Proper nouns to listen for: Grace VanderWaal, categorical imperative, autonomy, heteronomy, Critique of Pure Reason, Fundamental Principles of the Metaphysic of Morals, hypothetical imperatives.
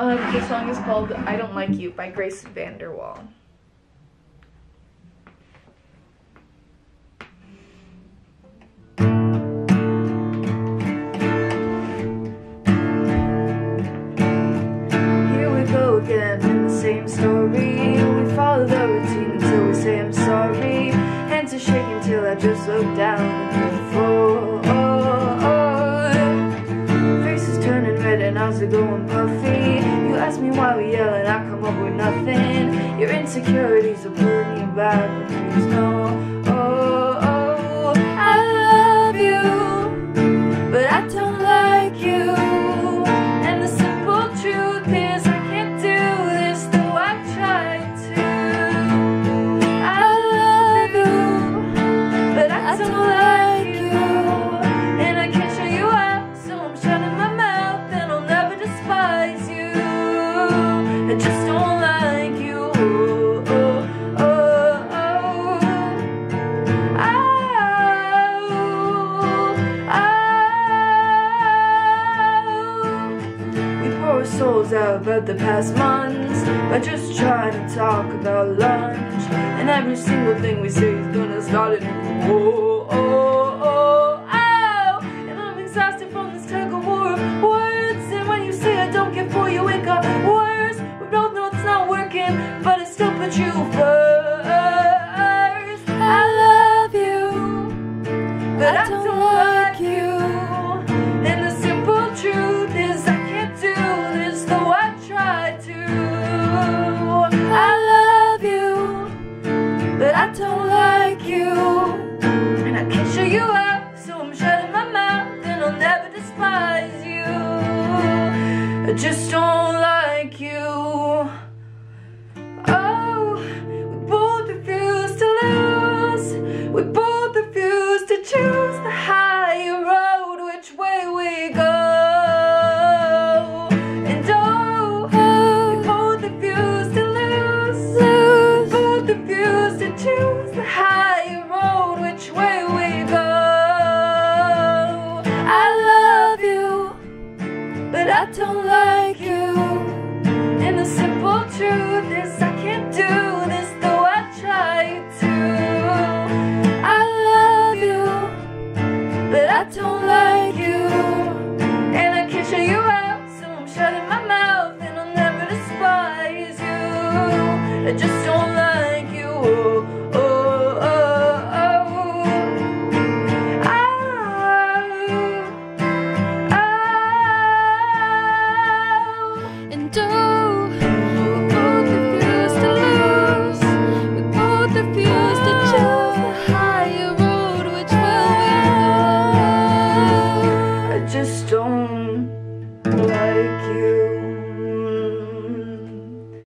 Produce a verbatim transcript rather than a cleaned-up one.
Um, the song is called I Don't Like You by Grace VanderWaal. Here we go again in the same story. We follow the routine until we say I'm sorry. Hands are shaking till I just look down at the floor. Faces turning red and eyes are going puffy. You ask me why we yell and I come up with nothing. Your insecurities are pulling you back, but please know, oh, oh, I love you, but I don't like you. And the simple truth is I can't do this, though I try to. I love you, but I don't like you. And I can't show you out, so I'm shutting my mouth, and I'll never despise you. I just don't like you. Oh, oh, oh, oh. Ow, ow. We pour our souls out about the past months by just trying to talk about lunch. And every single thing we say is gonna start it. Oh, oh, oh, ow. And I'm exhausted from this tug of war of words. And when you say I don't care for you, it got worse. We both know it's not working, but I still put you first. I love you, but I don't like you. And the simple truth is I can't do this, though I try to. I love you, but I don't like you. And I can't show you out, so I'm shutting my mouth, and I'll never despise you. I just don't like you. Oh, we both refuse to lose. We both refuse to choose the higher road, which way we go. And oh, we both refuse to lose. We both refuse to choose the higher road, which way we go. I love you, but I don't like you. And the simple truth is I can't do this, though I try to. I love you, but I don't like you. And I can't show you out, so I'm shutting my mouth, and I'll never despise you. I just don't like you. Oh, oh, oh, oh. Ow, ow. And oh, we both refuse to lose. We both refuse to choose the higher road, which will we go. I just don't like you.